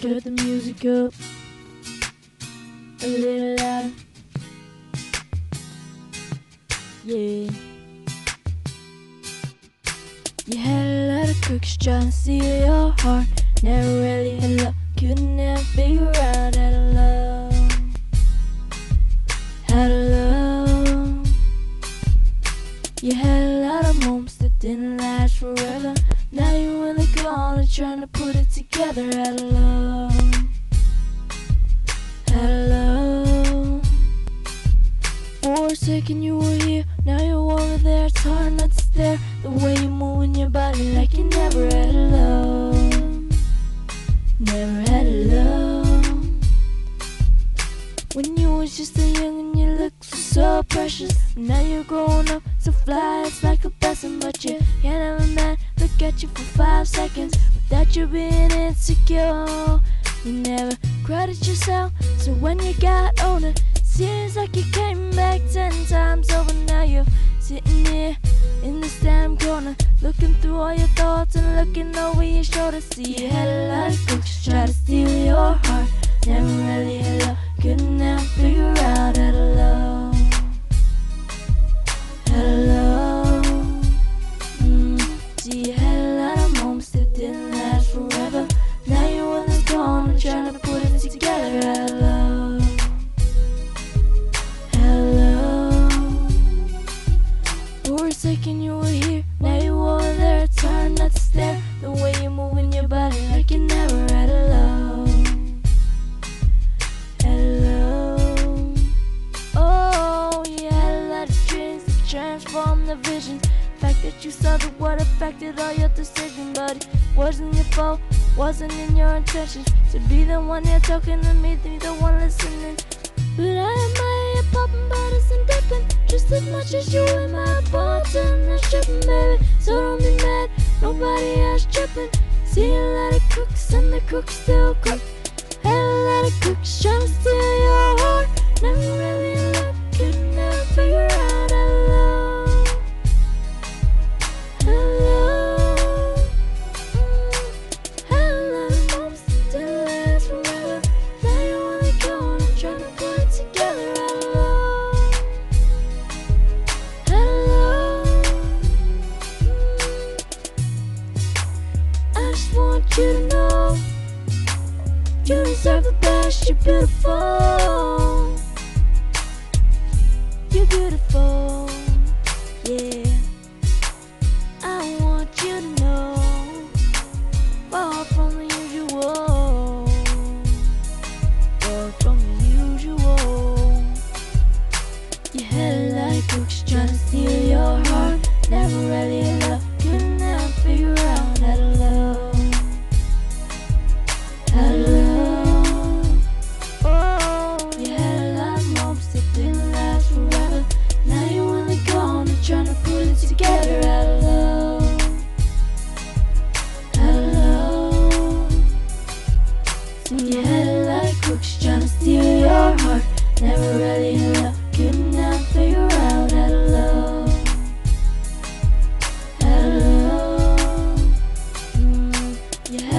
Turn the music up a little louder. Yeah. You had a lot of crooks trying to steal your heart. Never really had luck, couldn't ever figure out how to love. How to love. You had a lot of moments that didn't last forever. Now you're really gone and trying to put it together. How to love. How to love. For a second you were here, now you're over there. It's hard not to stare. The way you're moving your body like you never had a love. Never had a love. When you was just so young and your looks were so precious. Now you're growing up so fly, it's like a blessing. But you can't have a man look at you for 5 seconds without you being insecure. You never credit yourself, so when you got older, seems like you came back 10 times over. Now you're sitting here in this damn corner, looking through all your thoughts and looking over your shoulder. See, you had a lot of crooks try to steal your heart. Never really had love, couldn't ever figure out how to love. How to love. See, you had a lot of moments that didn't last forever. Now you're on the corner trying to put it together. How to love. How to love. For a second you were here, now you're over there. It's hard not to stare. The way you're moving your body like you never had a love. Had a love. Oh, you had a lot of dreams that transformed the vision. The fact that you saw the world affected all your decisions, but it wasn't your fault. Wasn't in your intention to be the one here talking to me, to be the one listening. But I admire you popping bottles and dipping just as much as you in my thoughts and I'm tripping, baby. So don't be mad, nobody else tripping. See a lot of crooks and the crooks still crook. Had a lot of crooks trying to steal your heart. Never really loved, could never figure out how to love. How to love. You know, you deserve the best, you're beautiful. You're beautiful, yeah. I want you to know, far from the usual. Far from the usual. You had a lot of crooks trying to steal your heart. Never really in love, couldn't ever figure out how to love. How to love. Oh, you had a lot of moments that didn't last forever. Now you're only gone and trying to put it together. How to love. How to love. So you had a lot of crooks trying to steal your heart. Never really in love, couldn't ever figure out how to love. How to love. You had